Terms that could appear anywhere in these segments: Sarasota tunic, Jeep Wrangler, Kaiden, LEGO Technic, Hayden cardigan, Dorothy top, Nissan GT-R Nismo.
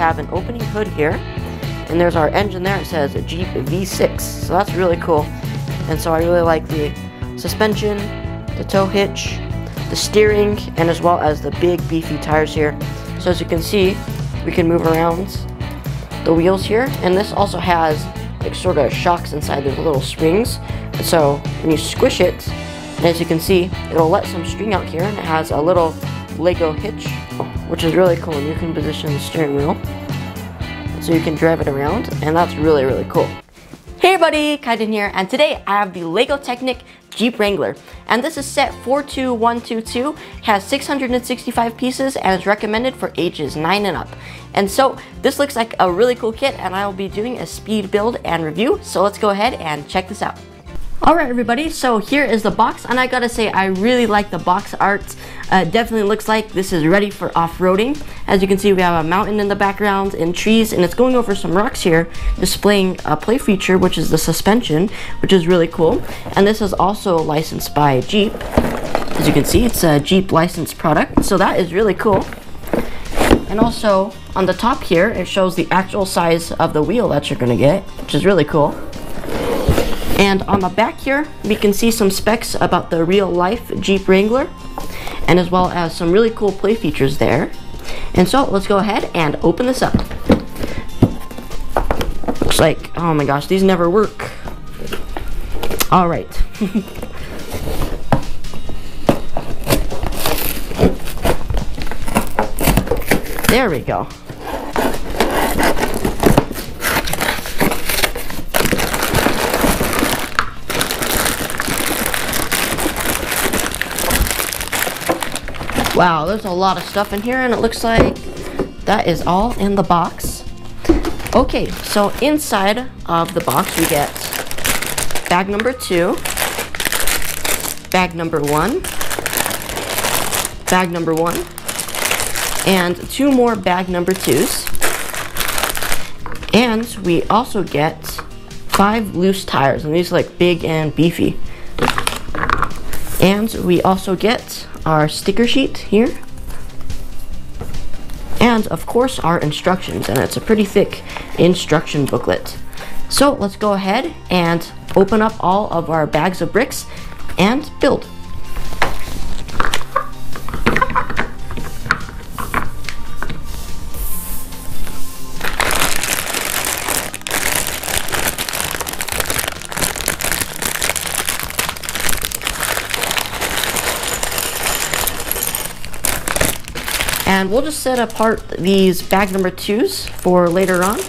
have an opening hood here, and there's our engine there. It says Jeep V6, so that's really cool. And so I really like the suspension, the tow hitch, the steering, and as well as the big beefy tires here. So as you can see, we can move around the wheels here, and this also has like sort of shocks inside. There's little springs, so when you squish it, and as you can see, it'll let some string out here, and it has a little LEGO hitch, which is really cool. And you can position the steering wheel so you can drive it around, and that's really, really cool. Hey everybody, Kaiden here, and today I have the LEGO Technic Jeep Wrangler, and this is set 42122, has 665 pieces, and is recommended for ages 9 and up. And so this looks like a really cool kit, and I will be doing a speed build and review, so let's go ahead and check this out. Alright everybody, so here is the box, and I gotta say I really like the box art. Definitely looks like this is ready for off-roading. As you can see, we have a mountain in the background and trees, and it's going over some rocks here, displaying a play feature, which is the suspension, which is really cool. And this is also licensed by Jeep. As you can see, it's a Jeep licensed product, so that is really cool. And also on the top here, it shows the actual size of the wheel that you're gonna get, which is really cool. And on the back here, we can see some specs about the real-life Jeep Wrangler, and as well as some really cool play features there. And so, let's go ahead and open this up. Looks like, oh my gosh, these never work. Alright. There we go. Wow, there's a lot of stuff in here, and it looks like that is all in the box. Okay, so inside of the box we get bag number 2, bag number 1, bag number 1, and 2 more bag number 2s. And we also get 5 loose tires, and these are like big and beefy. And we also get our sticker sheet here, and of course our instructions, and it's a pretty thick instruction booklet. So let's go ahead and open up all of our bags of bricks and build. And we'll just set apart these bag number 2s for later on.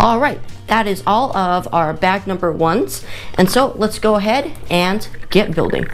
Alright, that is all of our bag number 1s, and so let's go ahead and get building.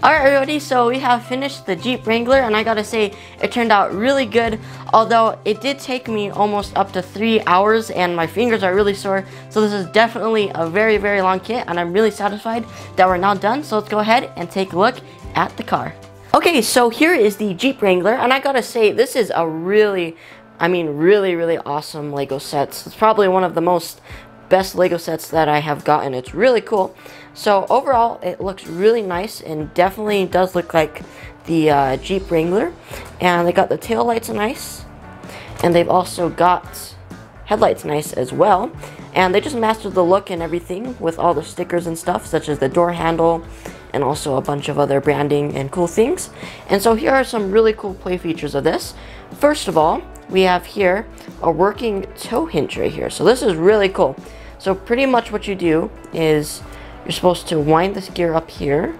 Alright everybody, so we have finished the Jeep Wrangler, and I gotta say it turned out really good, although it did take me almost up to 3 hours and my fingers are really sore. So this is definitely a very long kit, and I'm really satisfied that we're now done. So let's go ahead and take a look at the car. Okay, so here is the Jeep Wrangler, and I gotta say this is a really awesome LEGO set. It's probably one of the best LEGO sets that I have gotten. It's really cool. So overall it looks really nice and definitely does look like the Jeep Wrangler, and they got the tail lights nice, and they've also got headlights nice as well, and they just mastered the look and everything with all the stickers and stuff, such as the door handle and also a bunch of other branding and cool things. And so here are some really cool play features of this. First of all, we have here a working tow hitch right here. So this is really cool. So pretty much what you do is you're supposed to wind this gear up here,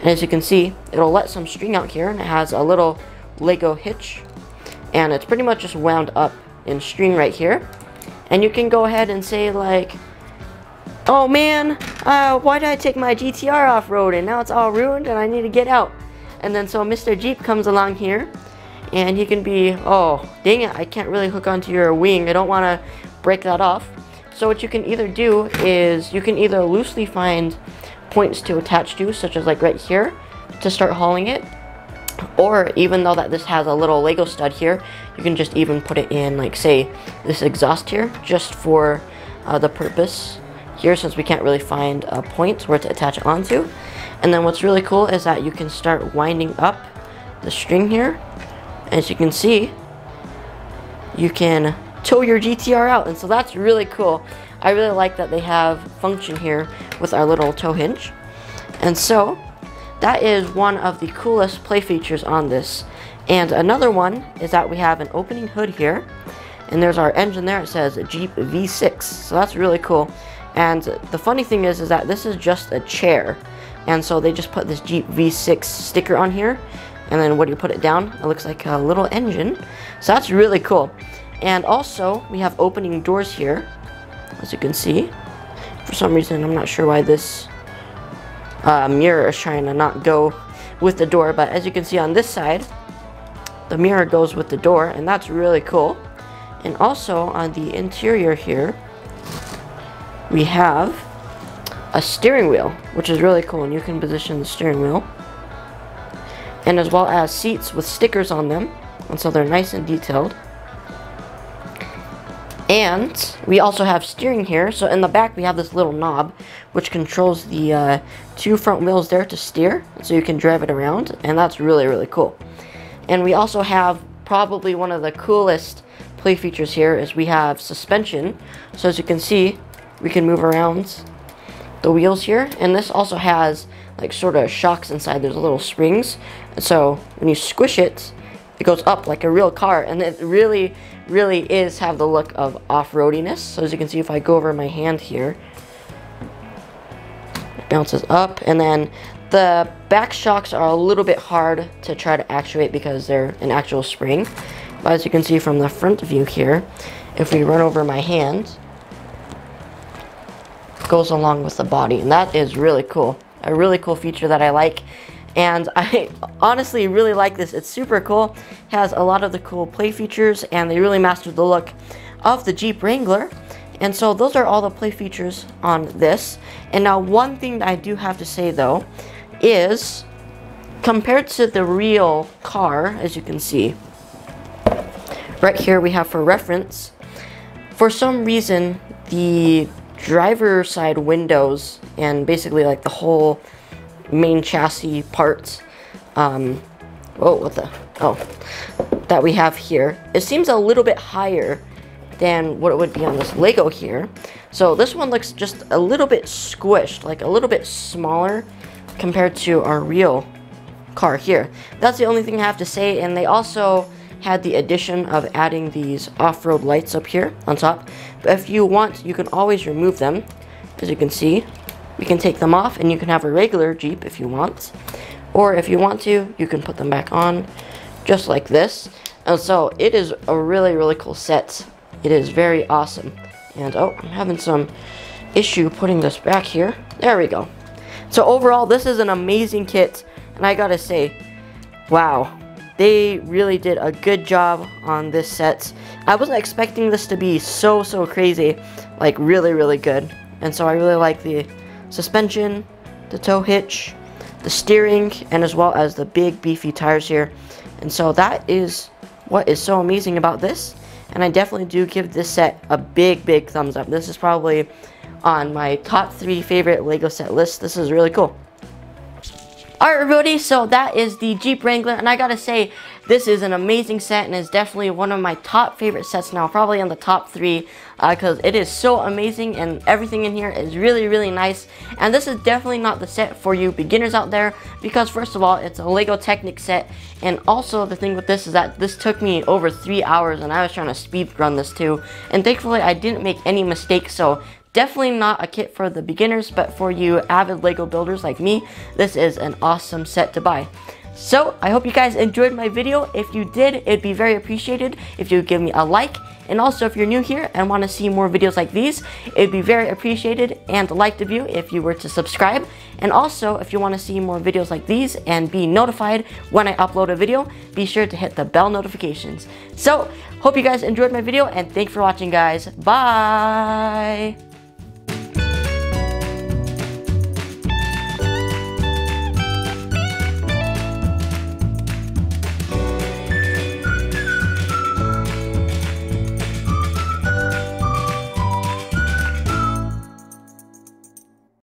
and as you can see it'll let some string out here, and it has a little LEGO hitch, and it's pretty much just wound up in string right here. And you can go ahead and say like, oh man, why did I take my GT-R off-road and now it's all ruined and I need to get out? And then so Mr. Jeep comes along here and he can be, oh dang it, I can't really hook onto your wing, I don't want to break that off. So what you can either do is you can either loosely find points to attach to, such as like right here, to start hauling it, or even though that this has a little LEGO stud here, you can just even put it in like say this exhaust here, just for the purpose here, since we can't really find a point where to attach it onto. And then what's really cool is that you can start winding up the string here. As you can see, you can tow your GT-R out, and so that's really cool. I really like that they have function here with our little tow hinge. And so that is one of the coolest play features on this. And another one is that we have an opening hood here, and there's our engine there, it says Jeep V6, so that's really cool. And the funny thing is that this is just a chair, and so they just put this Jeep V6 sticker on here, and then when you put it down it looks like a little engine, so that's really cool. And also we have opening doors here, as you can see. For some reason I'm not sure why this mirror is trying to not go with the door, but as you can see on this side the mirror goes with the door, and that's really cool. And also on the interior here we have a steering wheel, which is really cool, and you can position the steering wheel, and as well as seats with stickers on them, and so they're nice and detailed. And we also have steering here, so in the back we have this little knob which controls the two front wheels there to steer, so you can drive it around, and that's really cool. And we also have probably one of the coolest play features here is we have suspension, so as you can see we can move around the wheels here, and this also has like sort of shocks inside, there's little springs, and so when you squish it it goes up like a real car, and it really is have the look of off-roadiness. So as you can see, if I go over my hand here it bounces up, and then the back shocks are a little bit hard to try to actuate because they're an actual spring, but as you can see from the front view here, if we run over my hand goes along with the body, and that is really cool. A really cool feature that I like, and I honestly really like this. It's super cool, has a lot of the cool play features, and they really mastered the look of the Jeep Wrangler. And so those are all the play features on this. And now one thing that I do have to say though is, compared to the real car, as you can see right here we have for reference, for some reason the driver side windows and basically like the whole main chassis parts that we have here, it seems a little bit higher than what it would be on this LEGO here. So this one looks just a little bit squished, like a little bit smaller compared to our real car here. That's the only thing I have to say. And they also had the addition of adding these off-road lights up here on top, but if you want you can always remove them. As you can see we can take them off, and you can have a regular Jeep if you want, or if you want to you can put them back on just like this. And so it is a really cool set. It is very awesome. And oh, I'm having some issue putting this back here. There we go. So overall, this is an amazing kit, and I gotta say, wow, they really did a good job on this set. I wasn't expecting this to be so crazy, like really good. And so I really like the suspension, the tow hitch, the steering, and as well as the big beefy tires here. And so that is what is so amazing about this. And I definitely do give this set a big thumbs up. This is probably on my top 3 favorite LEGO set list. This is really cool. Alright everybody, so that is the Jeep Wrangler, and I gotta say, this is an amazing set and is definitely one of my top favorite sets now, probably on the top 3, because it is so amazing and everything in here is really nice. And this is definitely not the set for you beginners out there, because first of all, it's a LEGO Technic set, and also the thing with this is that this took me over 3 hours and I was trying to speed run this too, and thankfully I didn't make any mistakes. So definitely not a kit for the beginners, but for you avid LEGO builders like me, this is an awesome set to buy. So I hope you guys enjoyed my video. If you did, it'd be very appreciated if you would give me a like. And also if you're new here and want to see more videos like these, it'd be very appreciated and like the view if you were to subscribe. And also if you want to see more videos like these and be notified when I upload a video, be sure to hit the bell notifications. So hope you guys enjoyed my video, and thanks for watching guys. Bye!